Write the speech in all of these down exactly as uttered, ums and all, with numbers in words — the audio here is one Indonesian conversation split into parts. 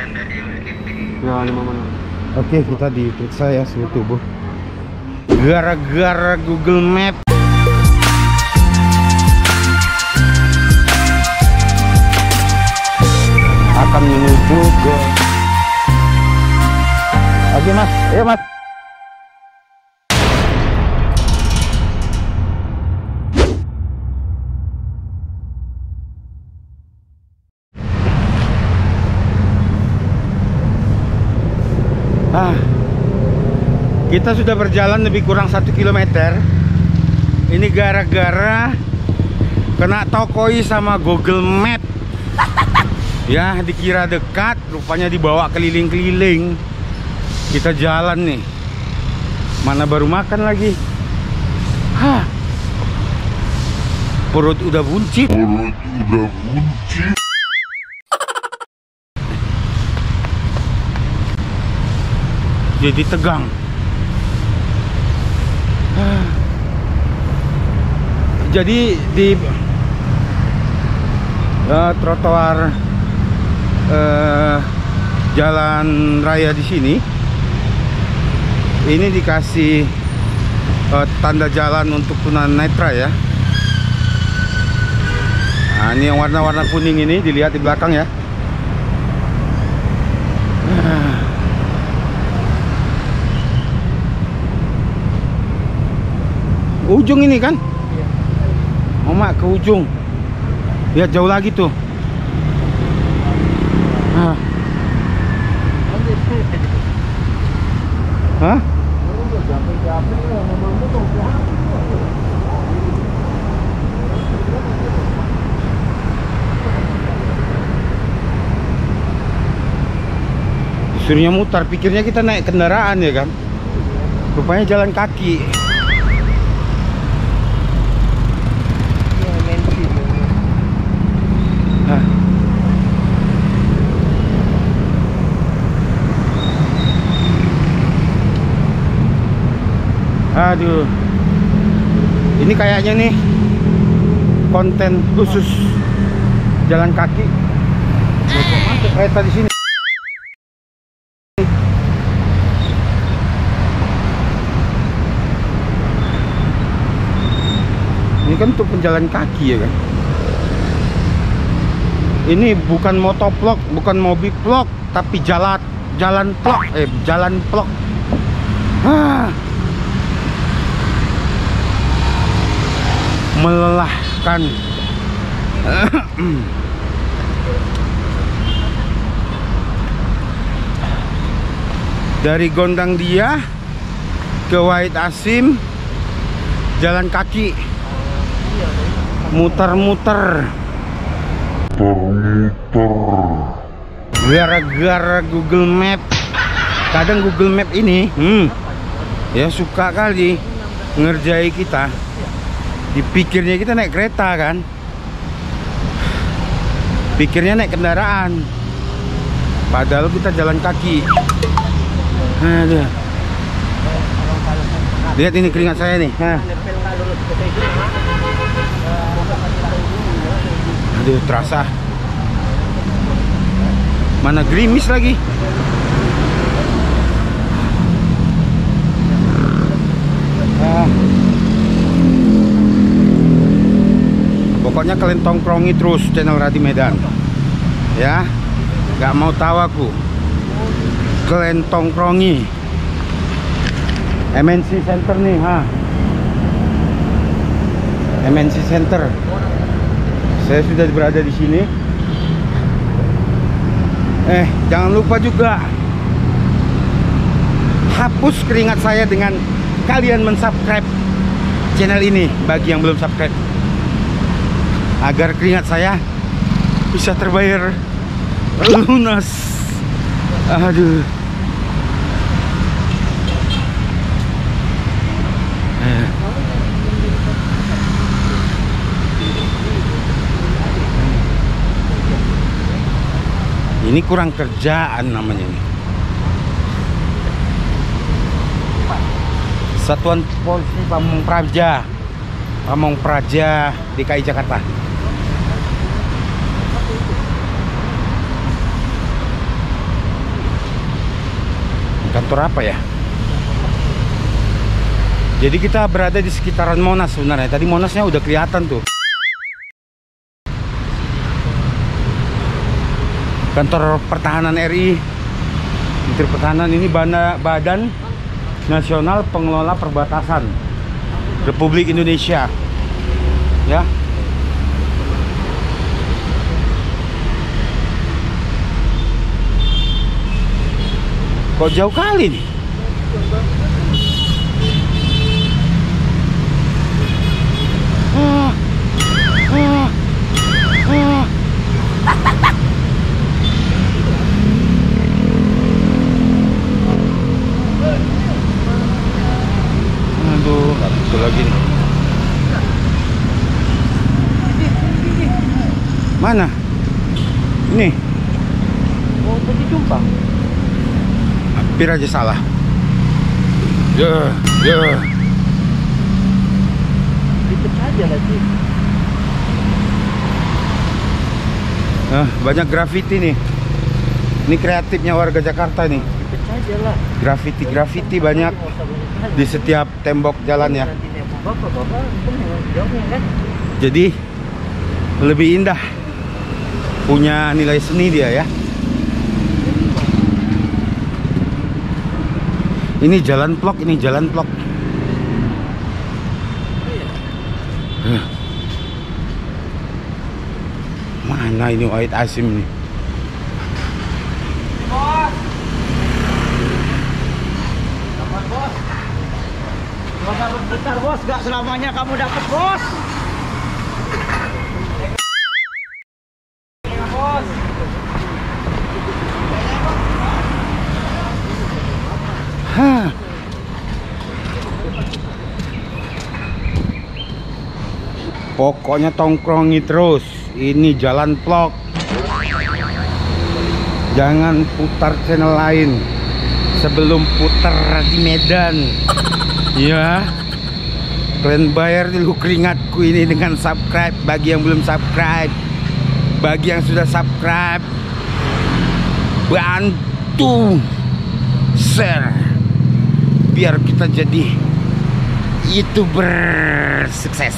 Ya, lima menit. Oke, kita diperiksa ya suhu tubuh. Gara-gara Google Maps. Akan menuju ke. Oke, Mas. Ayo, Mas. Ah, kita sudah berjalan lebih kurang satu kilometer. Ini gara-gara kena tokoi sama Google Maps. Ya, dikira dekat, rupanya dibawa keliling-keliling. Kita jalan nih. Mana baru makan lagi. Hah. Perut udah buncit. Perut udah buncit. Jadi tegang. Jadi di uh, trotoar uh, jalan raya di sini, ini dikasih uh, tanda jalan untuk tunanetra ya. Nah, ini yang warna-warna kuning ini dilihat di belakang ya. Ujung ini kan, Mama, ke ujung. Lihat jauh lagi tuh. Hah? Hah? Disuruhnya mutar, pikirnya kita naik kendaraan ya kan? Rupanya jalan kaki. Aduh, ini kayaknya nih konten khusus jalan kaki. Masuk kereta di sini. Ini kan untuk penjalan kaki ya kan. Ini bukan motovlog, bukan mobil vlog, tapi jalan jalan vlog, eh jalan vlog. Ah. Melelahkan. Dari Gondangdia ke Wahid Asim jalan kaki, muter-muter, gara-gara Google Map. Kadang Google Map ini hmm, ya suka kali ngerjai kita. Dipikirnya kita naik kereta kan, pikirnya naik kendaraan, padahal kita jalan kaki. Aduh. Lihat ini keringat saya nih. Hah. Aduh, terasa. Mana gerimis lagi. Ah. Pokoknya kalian tongkrongi terus channel Radi Medan ya, nggak mau tahu aku. Kalian tongkrongi M N C Center nih. Ha, M N C Center, saya sudah berada di sini. Eh, jangan lupa juga hapus keringat saya dengan kalian mensubscribe channel ini bagi yang belum subscribe, agar keringat saya bisa terbayar lunas. Aduh. Eh. Ini kurang kerjaan namanya nih. Satuan Polisi Pamong Praja, Pamong Praja D K I Jakarta. sektor apa ya? Jadi kita berada di sekitaran Monas sebenarnya. Tadi Monasnya udah kelihatan tuh. Kantor Pertahanan R I. Kantor Pertahanan ini Badan Nasional Pengelola Perbatasan Republik Indonesia. Ya. Kok jauh kali nih? Mana? Ini. Oh, tadi jumpa. Hampir aja salah. Ya, ya. Dikit aja lagi. Nah, banyak grafiti nih. Ini kreatifnya warga Jakarta nih. Dikit aja lah. Grafiti-grafiti banyak di setiap tembok jalan ya. Jadi lebih indah. Punya nilai seni dia ya. Ini jalan blok, ini jalan blok. Huh. Mana ini Wahid Asim nih? Bos. Dapat bos. Dapat bentar bos, gak selamanya kamu dapat bos. Pokoknya tongkrongi terus. Ini jalan vlog. Jangan putar channel lain sebelum putar Radi Medan. Ya. Kalian bayar dulu keringatku ini dengan subscribe. Bagi yang belum subscribe, bagi yang sudah subscribe, bantu share biar kita jadi YouTuber sukses.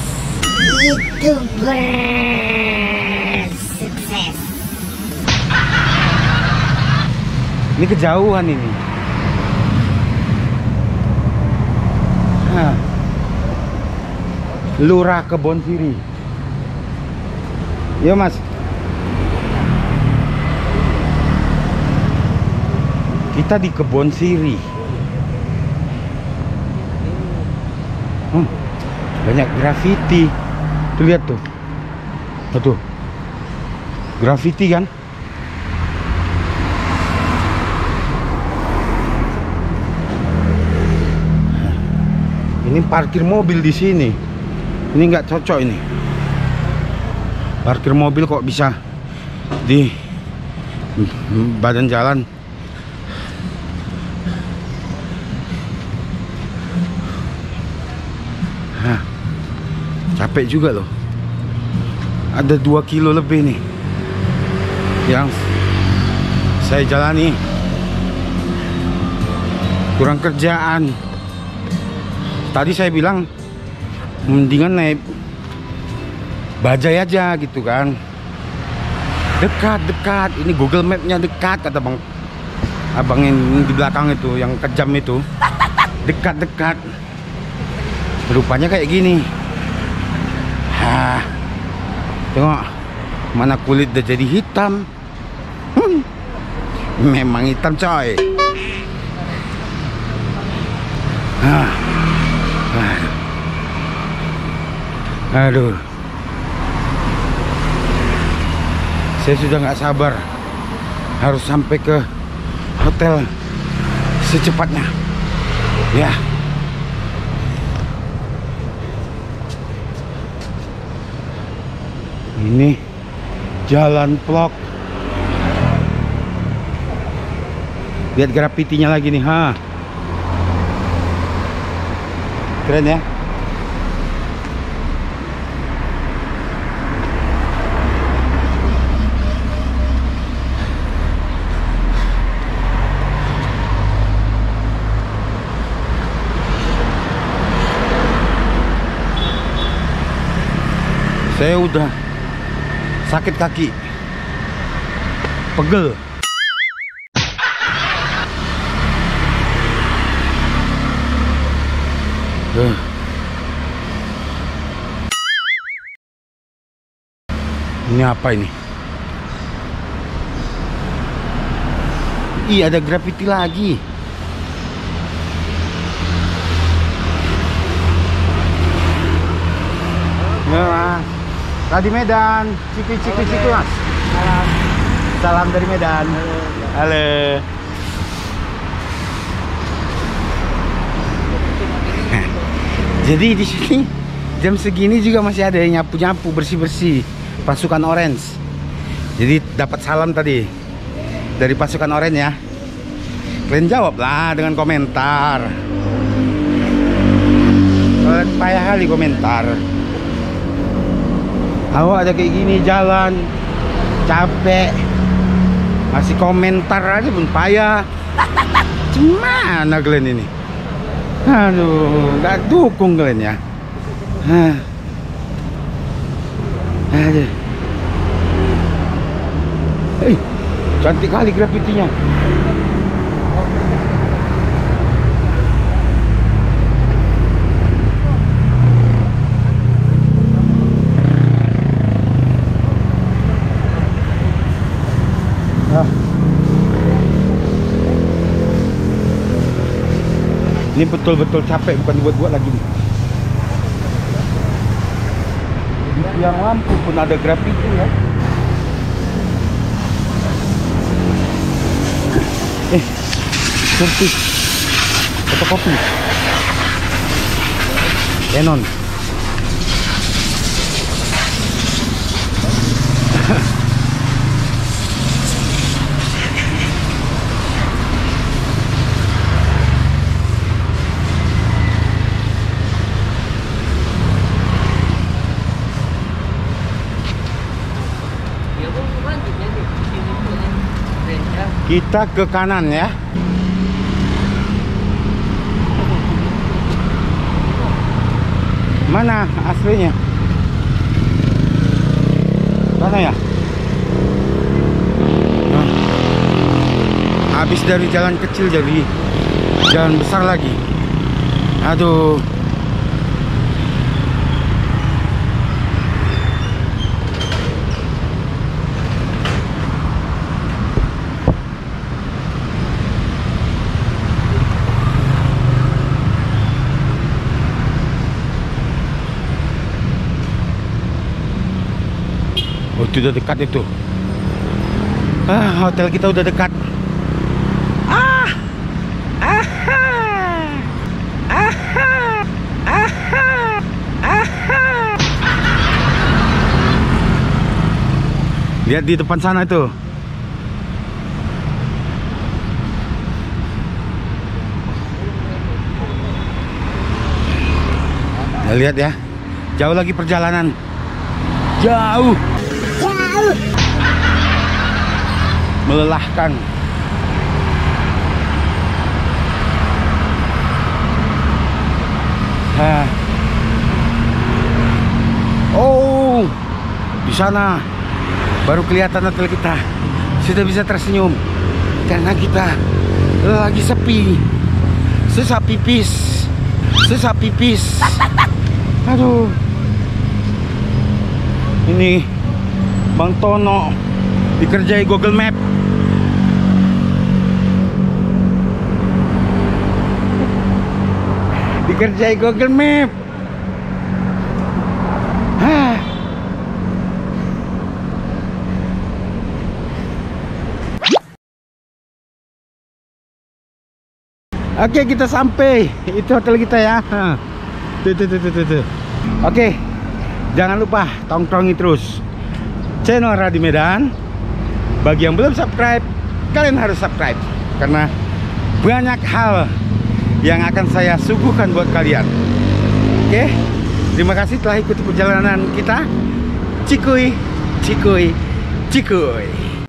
YouTuber sukses. Ini kejauhan ini. Nah. Lurah Kebon Siri. Yo mas. Kita di Kebon Siri. Hmm, banyak grafiti. Tuh lihat tuh. Tuh. Grafiti kan? Ini parkir mobil di sini. Ini nggak cocok ini. Parkir mobil kok bisa di badan jalan. Hah. Capek juga loh. Ada dua kilo lebih nih yang saya jalani. Kurang kerjaan. Tadi saya bilang mendingan naik bajai aja gitu kan. Dekat-dekat. Ini Google Mapsnya dekat kata bang. Abang yang di belakang itu, yang kejam itu. Dekat-dekat. Rupanya kayak gini. Ah, tengok mana kulit udah jadi hitam. Hmm, memang hitam coy. Ah, ah. Aduh, saya sudah nggak sabar harus sampai ke hotel secepatnya. Ya. Ini jalan blok. Lihat grafitinya lagi nih, ha. Keren ya. sudah sakit kaki, pegel. Uh. Ini apa ini? Ih, ada grafiti lagi. Ya, Radi Medan, ciki ciki ciki mas. Salam. Salam dari Medan. Halo. Jadi di sini jam segini juga masih ada yang nyapu-nyapu, bersih-bersih pasukan orange. Jadi dapat salam tadi dari pasukan orange ya. Kalian jawablah dengan komentar. Kalian payah kali komentar. Awak ada kayak gini jalan capek masih komentar aja pun payah. Gimana kalian ini? Aduh, nggak dukung kalian ya. Hah. Aduh. Eh, cantik kali grafitinya. Ini betul-betul capek, bukan dibuat-buat lagi nih. Di tiang lampu pun ada grafiti ya. Eh, servis fotokopi Canon. Kita ke kanan ya. Mana aslinya? Mana ya? Nah, habis dari jalan kecil jadi jalan besar lagi. Aduh. Sudah dekat itu. Ah, hotel kita udah dekat. Ah, ah, ah, ah, ah, ah. Lihat di depan sana itu. Ya, lihat ya, jauh lagi perjalanan. Jauh. Melelahkan. Hah. Oh, di sana baru kelihatan hotel kita. Sudah bisa tersenyum karena kita lagi sepi, susah pipis, susah pipis. Aduh, ini Bang Tono dikerjai Google Maps. Dikerjai Google Map. Hah. Oke, kita sampai. Itu hotel kita ya. Tuh, tuh, tuh, tuh, tuh. Oke. Jangan lupa tongkrongi terus channel Radi Medan. Bagi yang belum subscribe, kalian harus subscribe karena banyak hal yang akan saya suguhkan buat kalian. Oke, terima kasih telah ikuti perjalanan kita. Cikuy, cikuy, cikuy.